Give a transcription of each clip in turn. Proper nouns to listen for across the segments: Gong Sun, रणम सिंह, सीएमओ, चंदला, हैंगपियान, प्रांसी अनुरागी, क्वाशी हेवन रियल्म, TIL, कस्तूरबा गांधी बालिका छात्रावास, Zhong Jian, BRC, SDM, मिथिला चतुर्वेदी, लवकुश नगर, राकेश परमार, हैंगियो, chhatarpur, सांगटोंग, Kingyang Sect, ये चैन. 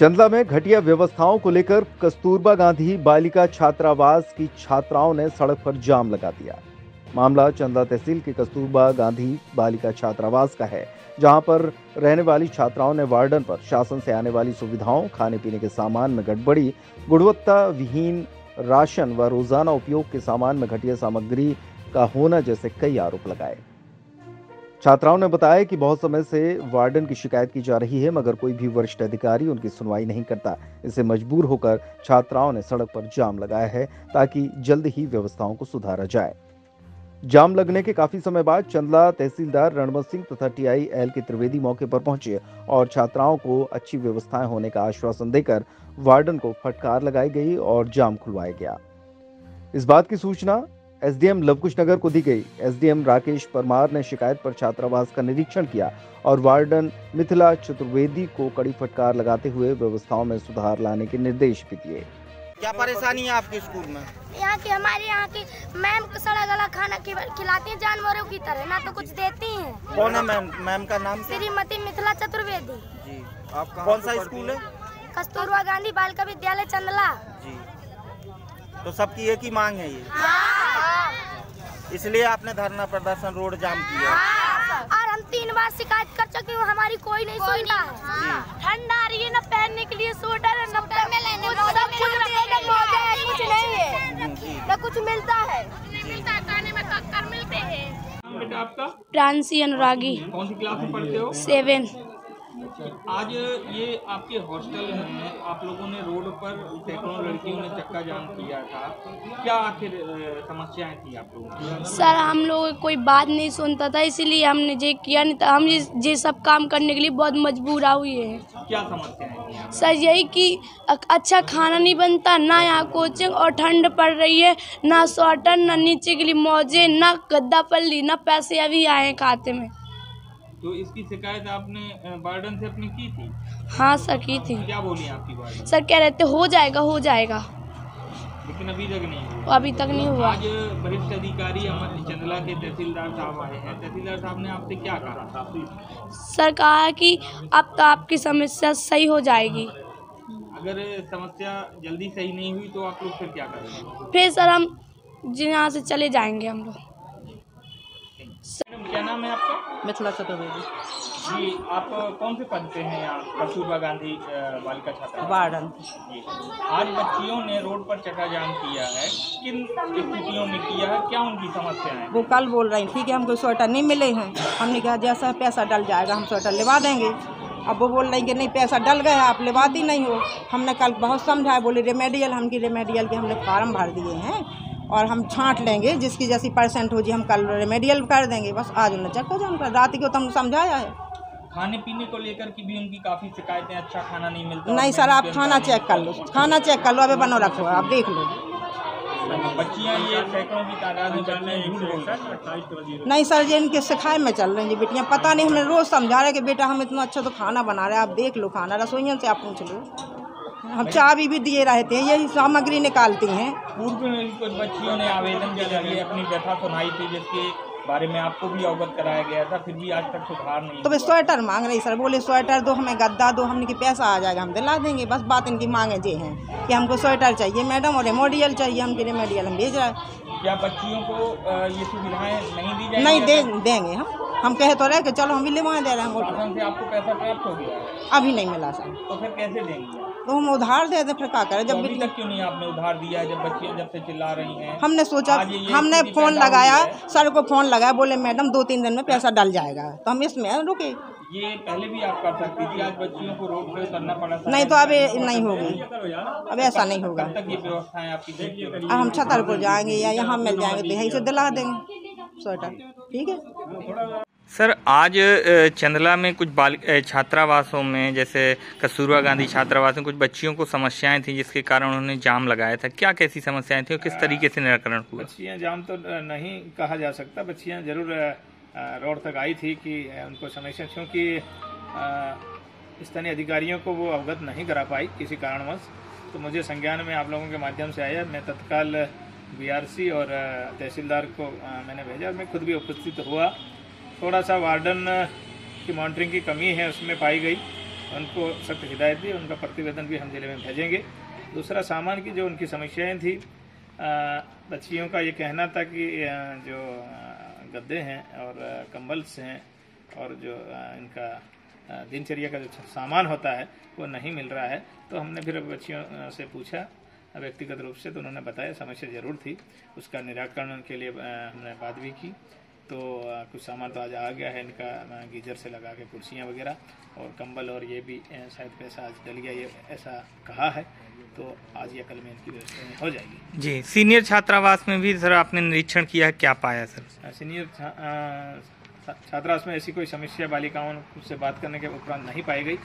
चंदला में घटिया व्यवस्थाओं को लेकर कस्तूरबा गांधी बालिका छात्रावास की छात्राओं ने सड़क पर जाम लगा दिया। मामला चंदला तहसील के कस्तूरबा गांधी बालिका छात्रावास का है, जहां पर रहने वाली छात्राओं ने वार्डन पर शासन से आने वाली सुविधाओं, खाने पीने के सामान में गड़बड़ी, गुणवत्ता विहीन राशन व रोजाना उपयोग के सामान में घटिया सामग्री का होना जैसे कई आरोप लगाए। छात्राओं ने बताया कि बहुत समय से वार्डन की शिकायत की जा रही है, मगर कोई भी वरिष्ठ अधिकारी उनकी सुनवाई नहीं करता। इसे मजबूर होकर छात्राओं ने सड़क पर जाम लगाया है ताकि जल्द ही व्यवस्थाओं को सुधारा जाए। जाम लगने के काफी समय बाद चंदला तहसीलदार रणम सिंह तथा TIL के त्रिवेदी मौके पर पहुंचे और छात्राओं को अच्छी व्यवस्थाएं होने का आश्वासन देकर वार्डन को फटकार लगाई गई और जाम खुलवाया गया। इस बात की सूचना SDM लवकुश नगर को दी गई। SDM राकेश परमार ने शिकायत पर छात्रावास का निरीक्षण किया और वार्डन मिथिला चतुर्वेदी को कड़ी फटकार लगाते हुए व्यवस्थाओं में सुधार लाने के निर्देश भी दिए। क्या परेशानी है आपके स्कूल में? यहाँ की हमारे यहाँ की मैम सड़ा गला खाना खिलाती है जानवरों की तरह, ना तो कुछ देती है। कौन है मैम? मैम का नाम श्रीमती मिथिला चतुर्वेदी जी। आपका कौन सा स्कूल है? कस्तूरबा गांधी बालिका विद्यालय चंदला जी। तो सबकी एक ही मांग है ये, इसलिए आपने धरना प्रदर्शन रोड जाम किया। और हम 3 बार शिकायत कर चुके हैं, हमारी कोई नहीं सुनता। ठंड आ रही है, न पहनने के लिए स्वेटर है, न कुछ नहीं है, न कुछ मिलता है। प्रांसी अनुरागी। कौन सी क्लास में पढ़ते हो? 7। आज ये आपके हॉस्टल में आप लोगों ने रोड पर सैकड़ों लड़कियों ने चक्का जाम किया था, क्या आखिर समस्याएं थी आप लोगों? सर हम लोगों कोई बात नहीं सुनता था, इसीलिए हमने ये किया नहीं था। हम ये सब काम करने के लिए बहुत मजबूर हुए हैं। क्या समस्याएं? सर यही कि अच्छा खाना नहीं बनता, ना यहाँ कोचिंग, और ठंड पड़ रही है, ना स्वेटर, ना नीचे के लिए मौजे, ना गद्दा पल्ली, ना पैसे अभी आए खाते में। तो इसकी शिकायत आपने वार्डन से अपनी की थी? हाँ सर की थी। क्या बोली आपकी वार्डन? सर कह रहे थे हो जाएगा, लेकिन अभी तक नहीं हुआ। आज वरिष्ठ अधिकारी चंदला के तहसीलदार साहब आए हैं, तहसीलदार साहब ने आपसे क्या कहा? सर कहा कि अब तो आपकी समस्या सही हो जाएगी। अगर समस्या जल्दी सही नहीं हुई तो आप लोग फिर क्या करेंगे? फिर सर हम यहाँ से चले जाएंगे हम लोग। क्या नाम है आपका? मिथिला चतुर्वेदी जी। आप कौन से पद पे हैं यहाँ कस्तूरबा गांधी बालिका छात्रावास? वार्डन। आज बच्चियों ने रोड पर चक्का जाम किया है, किन स्थितियों में किया है, क्या उनकी समस्या है? वो कल बोल रही थी कि हमको स्वेटर नहीं मिले हैं। हमने कहा जैसा पैसा डल जाएगा हम स्वेटर लेवा देंगे। अब वो बोल रही कि नहीं पैसा डल गया, आप लेवाती नहीं हो। हमने कल बहुत समझाया, बोले रेमेडियल, हमकी रेमेडियल के हमने फार्म भर दिए हैं और हम छांट लेंगे, जिसकी जैसी परसेंट हो जी हम कल रेमेडियल कर देंगे। बस आज उन्हें चक्का जाम कर, रात को तो हम समझाया है। खाने पीने को लेकर की भी उनकी काफ़ी शिकायतें, अच्छा खाना नहीं मिलता। नहीं सर आप खाना चेक कर लो, अभी बनो रखो, आप देख लो। बच्चियाँ ये सैकड़ों की तादाद में, नहीं सर ये इनके शिकायत में चल रही है बेटियाँ, पता नहीं हमने रोज़ समझा रहे कि बेटा हम इतना अच्छा तो खाना बना रहे हैं, आप देख लो खाना, रसोइयों से आप पूछ लो। हम चाबी भी दिए रहते हैं, यही सामग्री निकालती हैं। पूर्व में कुछ बच्चियों ने आवेदन के जरिए अपनी व्यथा सुनाई थी, जिसके बारे में आपको भी अवगत कराया गया था, फिर भी आज तक सुधार नहीं। तो वे स्वेटर मांग रही सर, बोले स्वेटर दो, हमें गद्दा दो, हमने कि पैसा आ जाएगा हम दिला देंगे। बस बात इनकी मांगे ये हैं कि हमको स्वेटर चाहिए मैडम और रेमोडियल चाहिए, हमके रेमोडियल हम भेज रहे हैं। क्या बच्चियों को ये सुविधाएँ नहीं दी जाएंगी? नहीं देंगे हम कहे तो रहे कि चलो हम भी लेवाएँ दे रहे हैं। आपको पैसा प्राप्त हो गया? अभी नहीं मिला सर। तो फिर कैसे देंगे? तो हम उधार दे दें, फिर क्या करें? जब अभी तक क्यों नहीं आपने उधार दिया जब बच्चियाँ जब से चिल्ला रही हैं? हमने सोचा, हमने फ़ोन लगाया सर को, फ़ोन लगाया, बोले मैडम 2-3 दिन में पैसा डल जाएगा, तो हम इसमें रुके। ये पहले भी आप कर सकती थी, आज बच्चियों को रोड पर उतरना पड़ा। नहीं तो अब नहीं होगी, अब ऐसा नहीं होगा। अब हम छतरपुर जाएँगे या यहाँ मिल जाएंगे तो यहीं से दिला देंगे स्वेटर, ठीक है। सर आज चंदला में कुछ छात्रावासों में जैसे कस्तूरबा गांधी छात्रावास में कुछ बच्चियों को समस्याएं थी, जिसके कारण उन्होंने जाम लगाया था, क्या कैसी समस्याएं थी और किस तरीके से निराकरण हुआ? बच्चियां जाम तो नहीं कहा जा सकता, बच्चियां जरूर रोड तक आई थी कि उनको समस्या, क्योंकि स्थानीय अधिकारियों को वो अवगत नहीं करा पाई किसी कारणवश। तो मुझे संज्ञान में आप लोगों के माध्यम से आया, मैं तत्काल BRC और तहसीलदार को मैंने भेजा, मैं खुद भी उपस्थित हुआ। थोड़ा सा वार्डन की मॉनिटरिंग की कमी है उसमें पाई गई, उनको सख्त हिदायत दी, उनका प्रतिवेदन भी हम जिले में भेजेंगे। दूसरा, सामान की जो उनकी समस्याएं थी, बच्चियों का ये कहना था कि जो गद्दे हैं और कंबल्स हैं और जो इनका दिनचर्या का जो सामान होता है वो नहीं मिल रहा है। तो हमने फिर बच्चियों से पूछा व्यक्तिगत रूप से, तो उन्होंने बताया समस्या ज़रूर थी, उसका निराकरण के लिए हमने बात भी की। तो कुछ सामान तो आज आ गया है इनका, गीजर से लगा के कुर्सियाँ वगैरह और कंबल और ये भी शायद पैसा आज डल गया, ये ऐसा कहा है। तो आज या कल में इनकी व्यवस्था हो जाएगी। जी, सीनियर छात्रावास में भी सर आपने निरीक्षण किया, क्या पाया सर? सीनियर छात्रावास में ऐसी कोई समस्या बालिकाओं से बात करने के उपरांत नहीं पाई गई,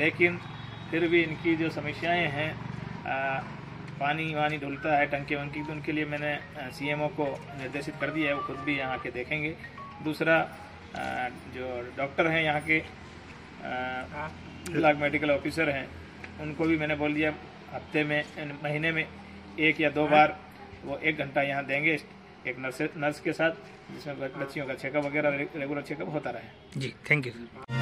लेकिन फिर भी इनकी जो समस्याएँ हैं, पानी वानी ढुलता है टंकी वंकी, तो उनके लिए मैंने सीएमओ को निर्देशित कर दिया है, वो खुद भी यहाँ के देखेंगे। दूसरा, जो डॉक्टर हैं यहाँ के, ब्लॉक मेडिकल ऑफिसर हैं, उनको भी मैंने बोल दिया हफ्ते में, महीने में 1 या 2 बार वो 1 घंटा यहाँ देंगे एक नर्स के साथ, जिसमें बच्चियों का चेकअप वगैरह रेगुलर चेकअप होता रहे। जी, थैंक यू।